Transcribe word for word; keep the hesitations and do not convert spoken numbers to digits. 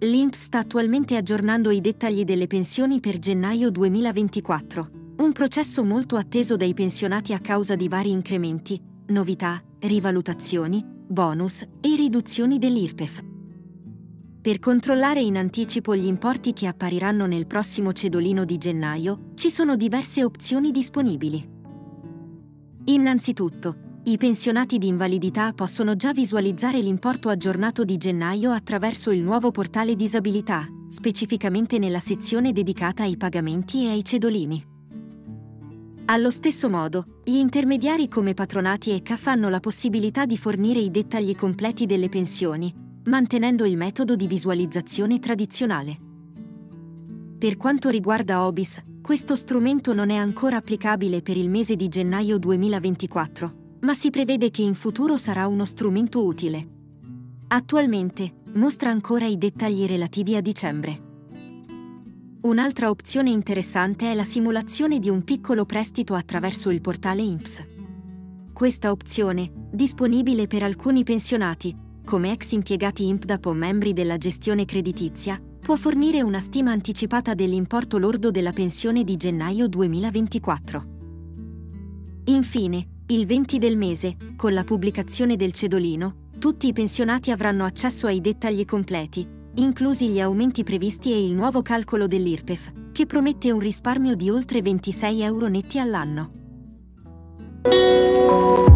L'I N P S sta attualmente aggiornando i dettagli delle pensioni per gennaio duemilaventiquattro, un processo molto atteso dai pensionati a causa di vari incrementi, novità, rivalutazioni, bonus e riduzioni dell'I R P E F. Per controllare in anticipo gli importi che appariranno nel prossimo cedolino di gennaio, ci sono diverse opzioni disponibili. Innanzitutto, i pensionati di invalidità possono già visualizzare l'importo aggiornato di gennaio attraverso il nuovo portale Disabilità, specificamente nella sezione dedicata ai pagamenti e ai cedolini. Allo stesso modo, gli intermediari come patronati e C A F hanno la possibilità di fornire i dettagli completi delle pensioni, mantenendo il metodo di visualizzazione tradizionale. Per quanto riguarda O B I S, questo strumento non è ancora applicabile per il mese di gennaio duemilaventiquattro. Ma si prevede che in futuro sarà uno strumento utile. Attualmente, mostra ancora i dettagli relativi a dicembre. Un'altra opzione interessante è la simulazione di un piccolo prestito attraverso il portale I N P S. Questa opzione, disponibile per alcuni pensionati, come ex impiegati I N P D A P o membri della gestione creditizia, può fornire una stima anticipata dell'importo lordo della pensione di gennaio duemilaventiquattro. Infine, il venti del mese, con la pubblicazione del cedolino, tutti i pensionati avranno accesso ai dettagli completi, inclusi gli aumenti previsti e il nuovo calcolo dell'I R P E F, che promette un risparmio di oltre ventisei euro netti all'anno.